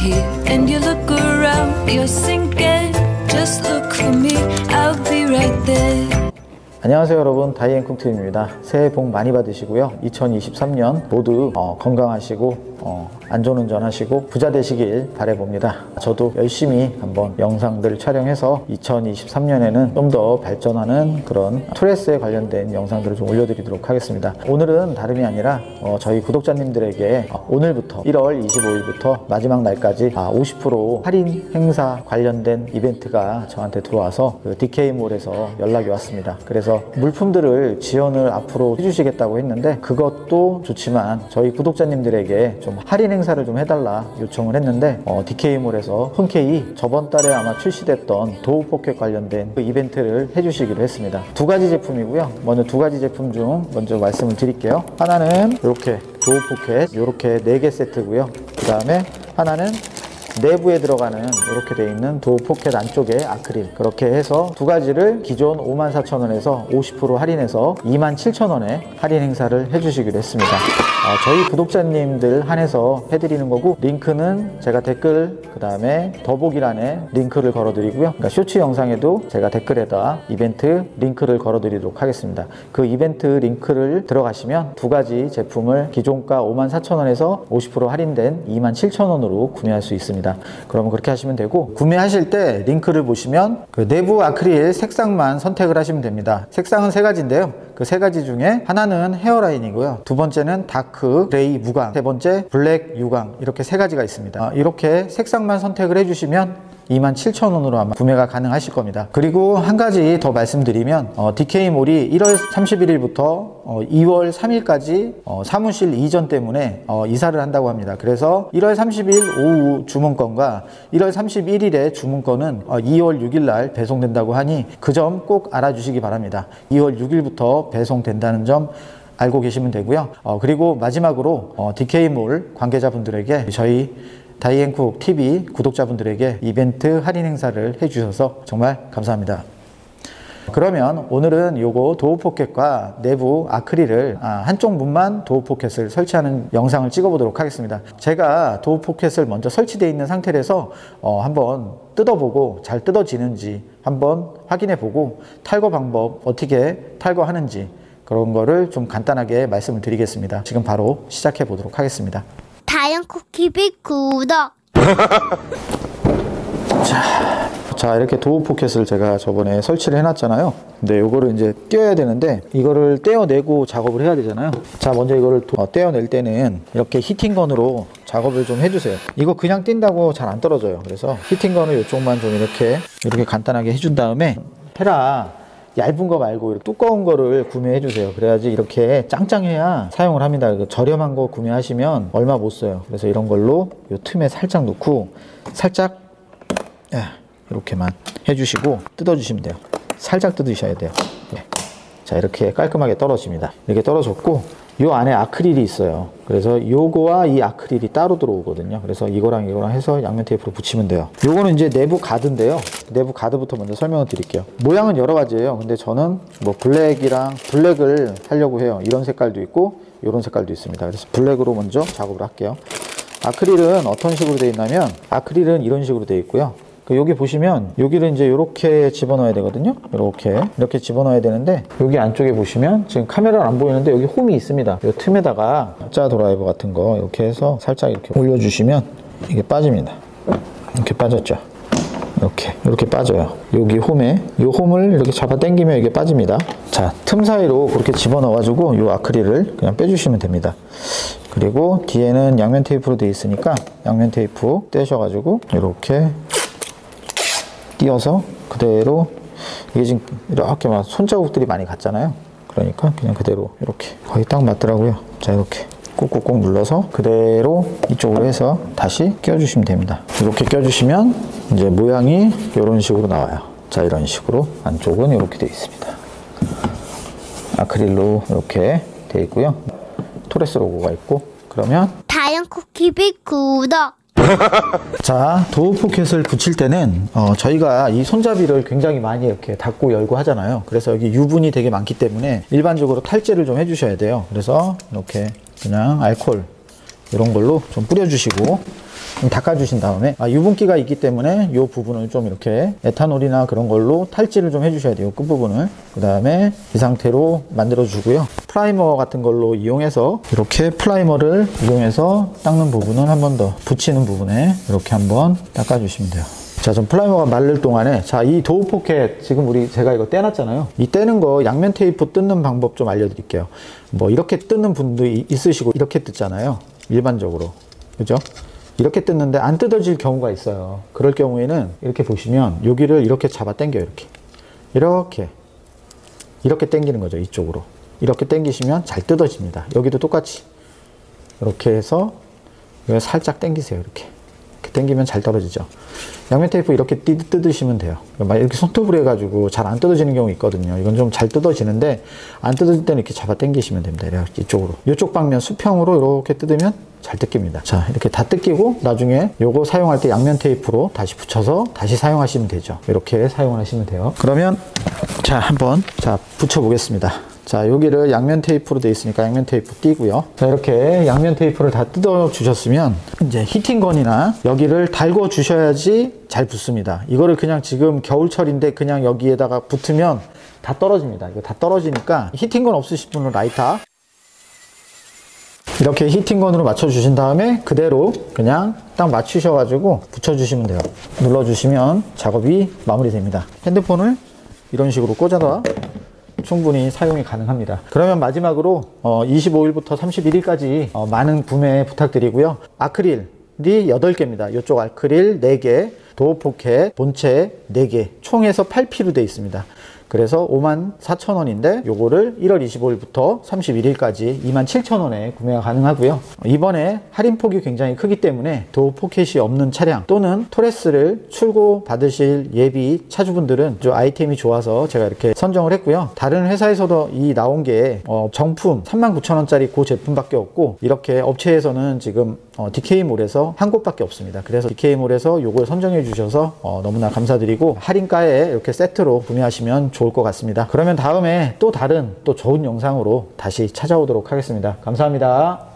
here and you look around, you're sinking. Just look for me, I'll be right there. 안녕하세요 여러분, 다이앤쿡TV입니다. 새해 복 많이 받으시고요, 2023년 모두 건강하시고 안전운전 하시고 부자 되시길 바라봅니다. 저도 열심히 한번 영상들 촬영해서 2023년에는 좀 더 발전하는 그런 스트레스에 관련된 영상들을 좀 올려드리도록 하겠습니다. 오늘은 다름이 아니라 저희 구독자님들에게 오늘부터 1월 25일부터 마지막 날까지 50% 할인 행사 관련된 이벤트가 저한테 들어와서 그 DK몰에서 연락이 왔습니다. 그래서 물품들을 지원을 앞으로 해주시겠다고 했는데, 그것도 좋지만 저희 구독자님들에게 좀 할인 행사를 좀 해달라 요청을 했는데, DK몰에서 흔쾌히 저번 달에 아마 출시됐던 도어포켓 관련된 그 이벤트를 해주시기로 했습니다. 두 가지 제품이고요. 먼저 두 가지 제품 중 먼저 말씀을 드릴게요. 하나는 이렇게 도어포켓 이렇게 4개 세트고요. 그 다음에 하나는 내부에 들어가는 이렇게 돼 있는 도어 포켓 안쪽에 아크릴, 그렇게 해서 두 가지를 기존 54,000원에서 50% 할인해서 27,000원에 할인 행사를 해주시기로 했습니다. 저희 구독자님들 한해서 해드리는 거고, 링크는 제가 댓글 그 다음에 더보기란에 링크를 걸어드리고요. 그러니까 쇼츠 영상에도 제가 댓글에다 이벤트 링크를 걸어드리도록 하겠습니다. 그 이벤트 링크를 들어가시면 두 가지 제품을 기존가 54,000원에서 50% 할인된 27,000원으로 구매할 수 있습니다. 그러면 그렇게 하시면 되고, 구매하실 때 링크를 보시면 그 내부 아크릴 색상만 선택을 하시면 됩니다. 색상은 세 가지인데요, 그 세 가지 중에 하나는 헤어라인이고요, 두 번째는 다크 그레이 무광, 세 번째 블랙 유광, 이렇게 세 가지가 있습니다. 이렇게 색상만 선택을 해주시면 27,000원으로 아마 구매가 가능하실 겁니다. 그리고 한 가지 더 말씀드리면, DK몰이 1월 31일부터 2월 3일까지 사무실 이전 때문에 이사를 한다고 합니다. 그래서 1월 30일 오후 주문건과 1월 31일에 주문건은 2월 6일날 배송된다고 하니 그 점 꼭 알아주시기 바랍니다. 2월 6일부터 배송된다는 점 알고 계시면 되고요. 그리고 마지막으로 DK몰 관계자분들에게, 저희 다이앤쿡TV 구독자분들에게 이벤트 할인 행사를 해주셔서 정말 감사합니다. 그러면 오늘은 요거 도어포켓과 내부 아크릴을 한쪽 문만 도어포켓을 설치하는 영상을 찍어보도록 하겠습니다. 제가 도어포켓을 먼저 설치되어 있는 상태에서 한번 뜯어보고 잘 뜯어지는지 한번 확인해보고, 탈거 방법 어떻게 탈거하는지 그런 거를 좀 간단하게 말씀을 드리겠습니다. 지금 바로 시작해 보도록 하겠습니다. 다이앤쿡TV 구독. 자, 이렇게 도어포켓을 제가 저번에 설치를 해놨잖아요. 근데 요거를 이제 떼어야 되는데, 이거를 떼어내고 작업을 해야 되잖아요. 자, 먼저 이거를 떼어낼 때는 이렇게 히팅건으로 작업을 좀 해주세요. 이거 그냥 뗀다고 잘 안 떨어져요. 그래서 히팅건을 이쪽만 좀 이렇게 간단하게 해준 다음에, 테라 얇은 거 말고 이렇게 두꺼운 거를 구매해 주세요. 그래야지 이렇게 짱짱해야 사용을 합니다. 저렴한 거 구매하시면 얼마 못 써요. 그래서 이런 걸로 요 틈에 살짝 놓고 살짝 이렇게만 해주시고 뜯어주시면 돼요. 살짝 뜯으셔야 돼요. 네. 자, 이렇게 깔끔하게 떨어집니다. 이렇게 떨어졌고, 요 안에 아크릴이 있어요. 그래서 요거와 이 아크릴이 따로 들어오거든요. 그래서 이거랑 해서 양면 테이프로 붙이면 돼요. 요거는 이제 내부 가드인데요, 내부 가드부터 먼저 설명을 드릴게요. 모양은 여러 가지예요. 근데 저는 뭐 블랙을 하려고 해요. 이런 색깔도 있고 요런 색깔도 있습니다. 그래서 블랙으로 먼저 작업을 할게요. 아크릴은 어떤 식으로 되어 있냐면, 아크릴은 이런 식으로 되어 있고요, 여기 보시면 여기를 이제 이렇게 집어넣어야 되거든요. 이렇게 집어넣어야 되는데, 여기 안쪽에 보시면 지금 카메라는 안 보이는데 여기 홈이 있습니다. 이 틈에다가 가짜 드라이버 같은 거 이렇게 해서 살짝 이렇게 올려주시면 이게 빠집니다. 이렇게 빠졌죠. 이렇게 빠져요. 여기 홈에 이 홈을 이렇게 잡아 당기면 이게 빠집니다. 자, 틈 사이로 그렇게 집어넣어 가지고 이 아크릴을 그냥 빼주시면 됩니다. 그리고 뒤에는 양면 테이프로 되어 있으니까 양면 테이프 떼셔 가지고 이렇게 띄어서 그대로, 이게 지금 이렇게 막 손자국들이 많이 갔잖아요. 그러니까 그냥 그대로 이렇게 거의 딱 맞더라고요. 자, 이렇게 꾹꾹꾹 눌러서 그대로 이쪽으로 해서 다시 껴주시면 됩니다. 이렇게 껴주시면 이제 모양이 이런 식으로 나와요. 자, 이런 식으로 안쪽은 이렇게 되어 있습니다. 아크릴로 이렇게 되어 있고요. 토레스 로고가 있고, 그러면 다이앤쿡TV 구독. 자, 도어포켓을 붙일 때는 저희가 이 손잡이를 굉장히 많이 이렇게 닫고 열고 하잖아요. 그래서 여기 유분이 되게 많기 때문에 일반적으로 탈제를 좀 해주셔야 돼요. 그래서 이렇게 그냥 알코올 이런 걸로 좀 뿌려주시고 좀 닦아주신 다음에 유분기가 있기 때문에 이 부분을 좀 이렇게 에탄올이나 그런 걸로 탈지를 좀 해주셔야 돼요. 끝부분을. 그 다음에 이 상태로 만들어주고요. 프라이머 같은 걸로 이용해서 이렇게 프라이머를 이용해서 닦는 부분은 한 번 더 붙이는 부분에 이렇게 한번 닦아주시면 돼요. 자, 좀 프라이머가 마를 동안에 이 도어포켓 지금 제가 이거 떼놨잖아요. 이 떼는 거 양면 테이프 뜯는 방법 좀 알려드릴게요. 뭐 이렇게 뜯는 분도 있으시고 이렇게 뜯잖아요. 일반적으로. 그죠? 이렇게 뜯는데 안 뜯어질 경우가 있어요. 그럴 경우에는 이렇게 보시면 여기를 이렇게 잡아 당겨요. 이렇게 당기는 거죠. 이쪽으로. 이렇게 당기시면 잘 뜯어집니다. 여기도 똑같이 이렇게 해서 여기 살짝 당기세요. 이렇게 당기면 잘 떨어지죠. 양면 테이프 이렇게 뜯으시면 돼요. 막 이렇게 손톱으로 해가지고 잘 안 뜯어지는 경우 있거든요. 이건 좀 잘 뜯어지는데 안 뜯어질 때는 이렇게 잡아 당기시면 됩니다. 이렇게 이쪽으로. 이쪽 방면 수평으로 이렇게 뜯으면 잘 뜯깁니다. 자, 이렇게 다 뜯기고 나중에 요거 사용할 때 양면 테이프로 다시 붙여서 다시 사용하시면 되죠. 이렇게 사용하시면 돼요. 그러면 자, 한번 붙여 보겠습니다. 자, 여기를 양면 테이프로 되어 있으니까 양면 테이프 띄고요. 자, 이렇게 양면 테이프를 다 뜯어 주셨으면 이제 히팅건이나 여기를 달궈 주셔야지 잘 붙습니다. 이거를 그냥 지금 겨울철인데 그냥 여기에다가 붙으면 다 떨어집니다. 이거 다 떨어지니까 히팅건 없으신 분은 라이터 이렇게 히팅건으로 맞춰주신 다음에 그대로 그냥 딱 맞추셔가지고 붙여주시면 돼요. 눌러주시면 작업이 마무리됩니다. 핸드폰을 이런 식으로 꽂아서 충분히 사용이 가능합니다. 그러면 마지막으로 25일부터 31일까지 많은 구매 부탁드리고요. 아크릴이 8개입니다. 이쪽 아크릴 4개, 도어포켓 본체 4개, 총에서 8피로 되어 있습니다. 그래서 54,000원인데 요거를 1월 25일부터 31일까지 27,000원에 구매가 가능하고요. 이번에 할인폭이 굉장히 크기 때문에 도어포켓이 없는 차량 또는 토레스를 출고 받으실 예비 차주분들은 좀 아이템이 좋아서 제가 이렇게 선정을 했고요. 다른 회사에서도 이 나온 게 정품 39,000원짜리 그 제품밖에 없고 이렇게 업체에서는 지금 DK몰에서 한 곳밖에 없습니다. 그래서 DK몰에서 요걸 선정해 주셔서 너무나 감사드리고 할인가에 이렇게 세트로 구매하시면 좋을 것 같습니다. 그러면 다음에 또 다른 좋은 영상으로 다시 찾아오도록 하겠습니다. 감사합니다.